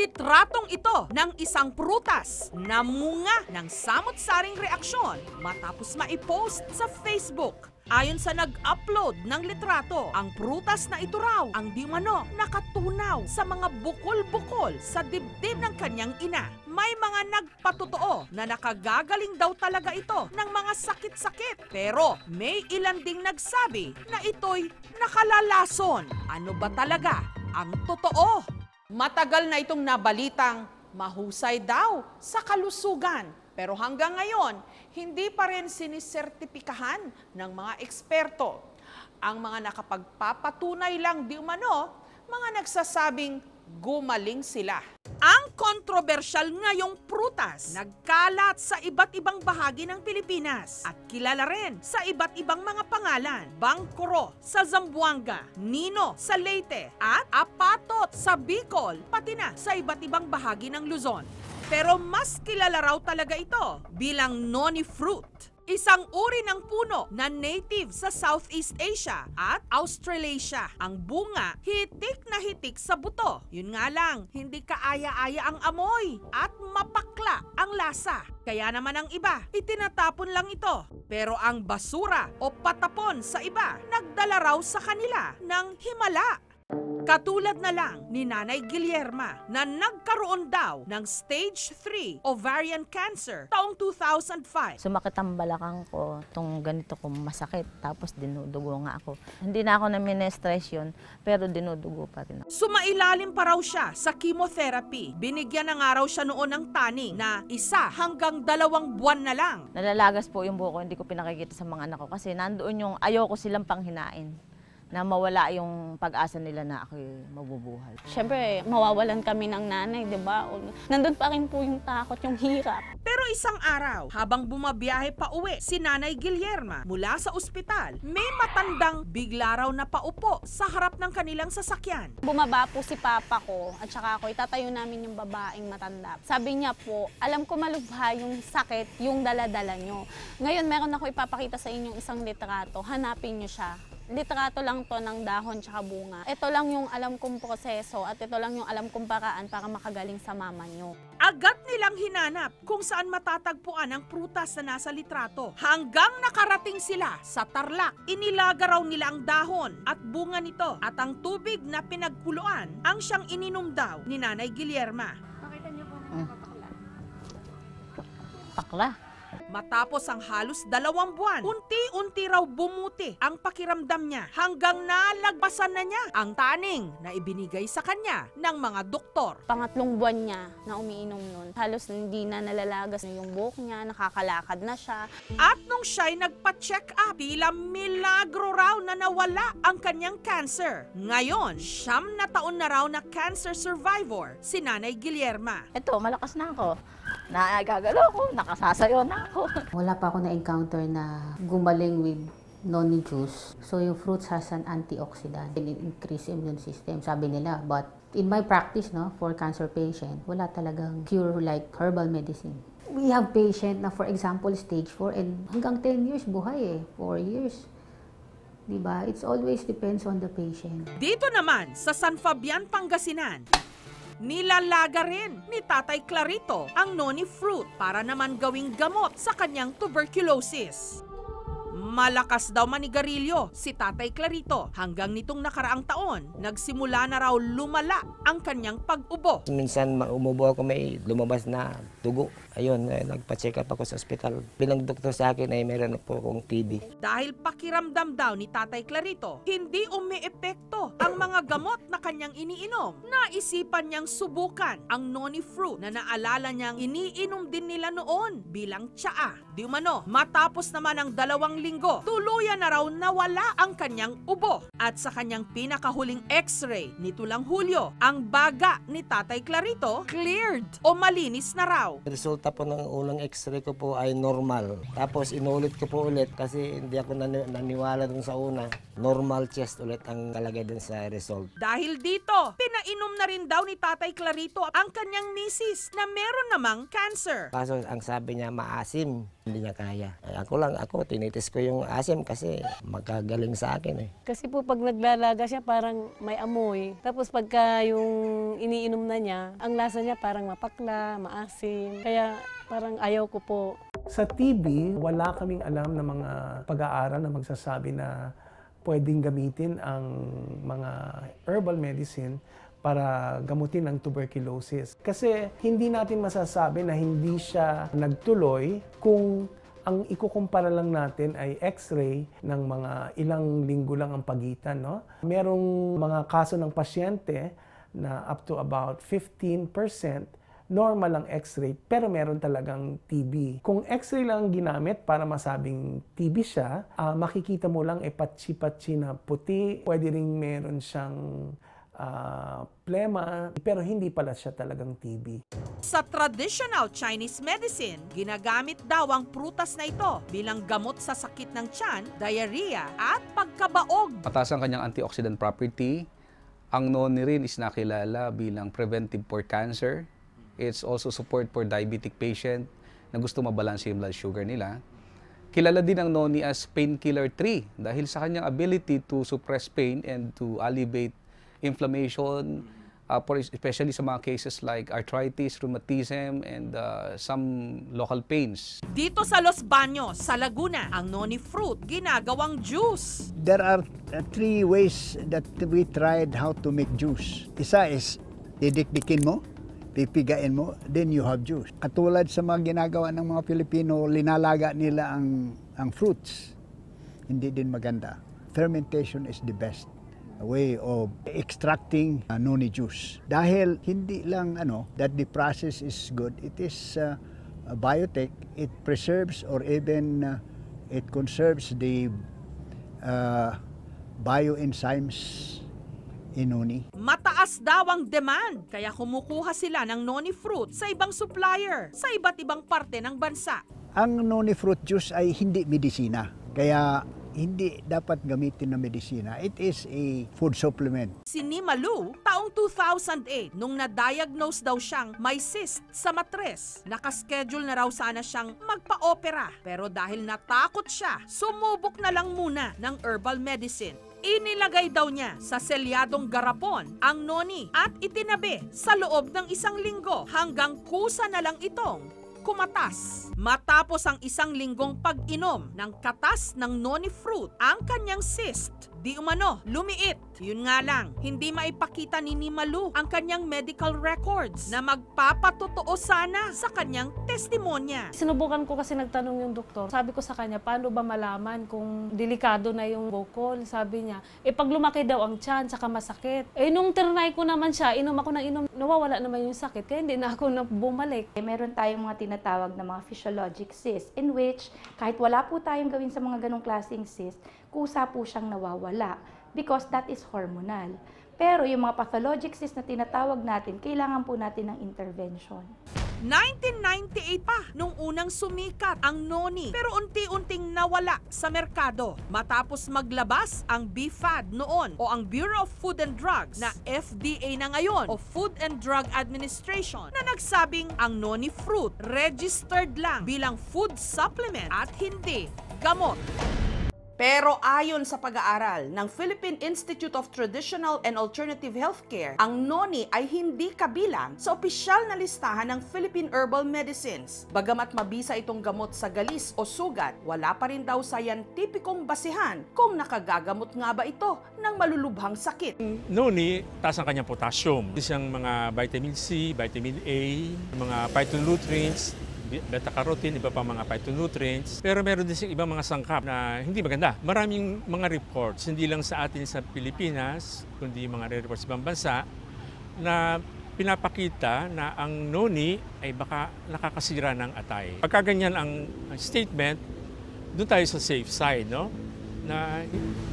litratong ito ng isang prutas na munga ng samot-saring reaksyon matapos maipost sa Facebook. Ayon sa nag-upload ng litrato, ang prutas na ito raw ang di mano nakatunaw sa mga bukol-bukol sa dibdib ng kanyang ina. May mga nagpatotoo na nakagagaling daw talaga ito ng mga sakit-sakit. Pero may ilan ding nagsabi na ito'y nakalalason. Ano ba talaga ang totoo? Matagal na itong nabalitang mahusay daw sa kalusugan. Pero hanggang ngayon, hindi pa rin sinisertipikahan ng mga eksperto. Ang mga nakapagpapatunay lang di umano, mga nagsasabing gumaling sila. Ang kontrobersyal ngayong prutas nagkalat sa iba't ibang bahagi ng Pilipinas at kilala rin sa iba't ibang mga pangalan. Bangkoro sa Zamboanga, Nino sa Leyte at Apatot sa Bicol, pati na sa iba't ibang bahagi ng Luzon. Pero mas kilala raw talaga ito bilang noni fruit, isang uri ng puno na native sa Southeast Asia at Australasia. Ang bunga, hitik na hitik sa buto. Yun nga lang, hindi kaaya-aya ang amoy at mapakla ang lasa. Kaya naman ang iba, itinatapon lang ito. Pero ang basura o patapon sa iba, nagdala raw sa kanila ng himala. Katulad na lang ni Nanay Guillerma na nagkaroon daw ng stage 3 ovarian cancer taong 2005. Sumakit ang balakang ko, itong ganito ko masakit, tapos dinudugo nga ako. Hindi na ako na-stress yun, pero dinudugo pa rin. Sumailalim pa raw siya sa chemotherapy. Binigyan na nga raw siya noon ng tani na 1 hanggang 2 buwan na lang. Nalalagas po yung buko, hindi ko pinakikita sa mga anak ko kasi nandoon yung ayoko silang panghinain, na mawala yung pag-asa nila na ako mabubuhay. Siyempre, mawawalan kami ng nanay, di ba? Nandun pa rin po yung takot, yung hirap. Pero isang araw, habang bumabiyahe pa uwi si Nanay Guillerma mula sa ospital, may matandang bigla raw na paupo sa harap ng kanilang sasakyan. Bumaba po si papa ko at saka ako, itatayo namin yung babaeng matanda. Sabi niya po, alam ko malubha yung sakit, yung daladala nyo. Ngayon, meron ako ipapakita sa inyong isang litrato. Hanapin nyo siya. Litrato lang to ng dahon tsaka bunga. Ito lang yung alam kong proseso at ito lang yung alam kong paraan para makagaling sa mama nyo. Agad nilang hinanap kung saan matatagpuan ang prutas na nasa litrato. Hanggang nakarating sila sa Tarlac, inilaga raw nila ang dahon at bunga nito at ang tubig na pinagkuluan ang siyang ininom daw ni Nanay Guillerma. Pakita niyo po mga pakla. Pakla? Matapos ang halos 2 buwan, unti-unti raw bumuti ang pakiramdam niya hanggang nalagpasan na niya ang taning na ibinigay sa kanya ng mga doktor. Pangatlong buwan niya na umiinom nun, halos hindi na nalalagas na yung buhok niya, nakakalakad na siya. At nung siya'y nagpa-check up, tila milagro raw na nawala ang kanyang cancer. Ngayon, 9 taon na raw na cancer survivor si Nanay Guillerma. Ito, malakas na ako. Nagagalaw ko, nakasasayo na ako. Wala pa ako na-encounter na gumaling with noni juice. So yung fruits has an antioxidant. It increase immune system, sabi nila. But in my practice, no, for cancer patient, wala talagang cure like herbal medicine. We have patient na for example stage 4 and hanggang 10 years buhay eh, 4 years. Diba? It's always depends on the patient. Dito naman sa San Fabian, Pangasinan, nilalaga rin ni Tatay Clarito ang noni fruit para naman gawing gamot sa kanyang tuberculosis. Malakas daw manigarilyo si Tatay Clarito. Hanggang nitong nakaraang taon, nagsimula na raw lumala ang kanyang pag-ubo. Minsan umubo ako, may lumabas na dugo. Ayun, nagpa-check up ako sa ospital. Bilang doktor sa akin ay meron po akong TB. Dahil pakiramdam daw ni Tatay Clarito, hindi umiepekto ang mga gamot na kanyang iniinom. Naisipan niyang subukan ang noni fruit na naalala niyang iniinom din nila noon bilang tsaa. Di umano, matapos naman ang 2 linggo, tuluyan na raw nawala ang kanyang ubo. At sa kanyang pinakahuling x-ray nito lang Hulyo, ang baga ni Tatay Clarito cleared o malinis na raw. Resulta po ng unang x-ray ko po ay normal. Tapos inulit ko po ulit kasi hindi ako naniwala dun sa una. Normal chest ulit ang kalagay dun sa result. Dahil dito, pinainom na rin daw ni Tatay Clarito ang kanyang misis na meron namang cancer. Kaso ang sabi niya maasim, hindi niya kaya. Ay, ako lang, tinitis ko yung asim kasi magagaling sa akin eh. Kasi po pag naglalaga siya parang may amoy. Tapos pagka yung iniinom na niya, ang lasa niya parang mapakla, maasim. Kaya parang ayaw ko po. Sa TB, wala kaming alam na mga pag-aaral na magsasabi na pwedeng gamitin ang mga herbal medicine para gamutin ang tuberculosis. Kasi hindi natin masasabi na hindi siya nagtuloy kung ang ikukumpara lang natin ay x-ray ng mga ilang linggo lang ang pagitan. No? Merong mga kaso ng pasyente na up to about 15% normal ang x-ray pero meron talagang TB. Kung x-ray lang ang ginamit para masabing TB siya, makikita mo lang patsi-patsi na puti. Pwede ring meron siyang plema, pero hindi pala siya talagang TB. Sa traditional Chinese medicine, ginagamit daw ang prutas na ito bilang gamot sa sakit ng tiyan, diarrhea at pagkabaog. Mataas ang kanyang antioxidant property. Ang noni rin is nakilala bilang preventive for cancer. It's also support for diabetic patient na gusto mabalanse yung blood sugar nila. Kilala din ang noni as painkiller tree dahil sa kanyang ability to suppress pain and to alleviate inflammation, especially sa mga cases like arthritis, rheumatism, and some local pains. Dito sa Los Baños, sa Laguna, ang noni fruit ginagawang juice. There are three ways that we tried how to make juice. Isa is didikdikin mo, pipigain mo, then you have juice. Katulad sa mga ginagawa ng mga Pilipino, linalaga nila ang fruits. Hindi din maganda. Fermentation is the best way of extracting noni juice. Dahil hindi lang that the process is good, it is biotech, it preserves or even it conserves the bioenzymes in noni. Mataas daw ang demand, kaya kumukuha sila ng noni fruit sa ibang supplier sa iba't ibang parte ng bansa. Ang noni fruit juice ay hindi medisina, kaya hindi dapat gamitin na medisina. It is a food supplement. Si Mimalou, taong 2008, nung na-diagnose daw siyang may cyst sa matres, nakaschedule na raw sana siyang magpa-opera. Pero dahil natakot siya, sumubok na lang muna ng herbal medicine. Inilagay daw niya sa selyadong garapon ang noni at itinabi sa loob ng 1 linggo hanggang kusa na lang itong kumatas. Matapos ang 1 linggong pag-inom ng katas ng noni fruit, ang kanyang cyst di umano lumiit. Yun nga lang, hindi maipakita ni Mimalou ang kanyang medical records na magpapatotoo sana sa kanyang testimonya. Sinubukan ko kasi nagtanong yung doktor. Sabi ko sa kanya, paano ba malaman kung delikado na yung bukol? Sabi niya, pag lumaki daw ang tiyan, saka masakit. Nung ternay ko naman siya, inom ako ng inom, nawawala naman yung sakit. Kaya hindi na ako bumalik. Meron tayong mga tinatawag na mga physiologic cysts in which kahit wala po tayong gawin sa mga ganong klaseng cysts, kusa po siyang nawawala because that is hormonal. Pero yung mga pathologic cysts na tinatawag natin, kailangan po natin ng intervention. 1998 pa nung unang sumikat ang noni pero unti-unting nawala sa merkado matapos maglabas ang BFAD noon o ang Bureau of Food and Drugs na FDA na ngayon o Food and Drug Administration na nagsabing ang noni fruit registered lang bilang food supplement at hindi gamot. Pero ayon sa pag-aaral ng Philippine Institute of Traditional and Alternative Healthcare, ang noni ay hindi kabilang sa opisyal na listahan ng Philippine Herbal Medicines. Bagamat mabisa itong gamot sa galis o sugat, wala pa rin daw scientificong basihan kung nakagagamot nga ba ito ng malulubhang sakit. Noni, taas ang kanyang potassium. Isang mga vitamin C, vitamin A, mga phytonutrients, beta-carotene, iba pa mga phytonutrients. Pero meron din siyang ibang mga sangkap na hindi maganda. Maraming mga reports, hindi lang sa atin sa Pilipinas, kundi mga reports sa ibang bansa, na pinapakita na ang noni ay baka nakakasira ng atay. Pagka ganyan ang statement, doon tayo sa safe side, no? Na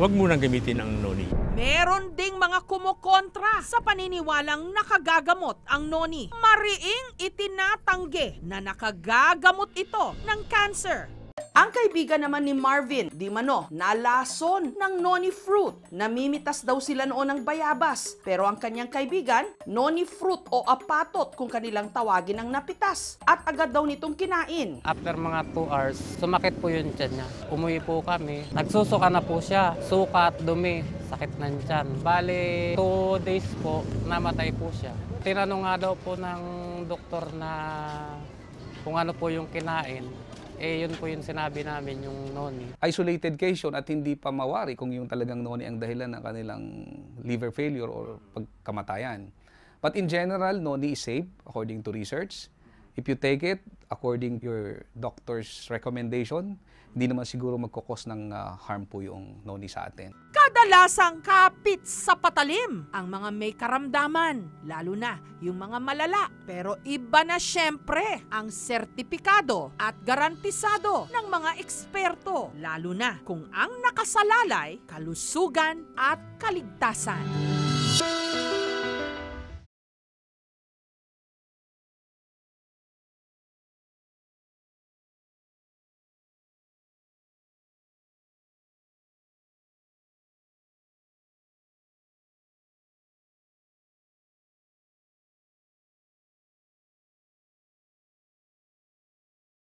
huwag munang gamitin ang noni. Meron ding mga kumukontra sa paniniwalang nakagagamot ang noni. Mariing itinatanggi na nakagagamot ito ng cancer. Ang kaibigan naman ni Marvin, di mano, nalason ng noni fruit. Namimitas daw sila noon ng bayabas. Pero ang kanyang kaibigan, noni fruit o apatot kung kanilang tawagin ang napitas. At agad daw nitong kinain. After mga 2 hours, sumakit po yung tiyan niya. Umuwi po kami. Nagsusuka na po siya. Suka at dumi. Sakit ng tiyan. Bale, 2 days po, namatay po siya. Tinanong nga daw po ng doktor na kung ano po yung kinain. Eh, yun po yung sinabi namin, yung noni. Isolated case yun at hindi pa mawari kung yung talagang noni ang dahilan ng kanilang liver failure or pagkamatayan. But in general, noni is safe according to research. If you take it according to your doctor's recommendation, hindi naman siguro magkukos ng harm po yung noni sa atin. Kadalasang kapit sa patalim ang mga may karamdaman, lalo na yung mga malala. Pero iba na siyempre ang sertipikado at garantisado ng mga eksperto, lalo na kung ang nakasalalay, kalusugan at kaligtasan.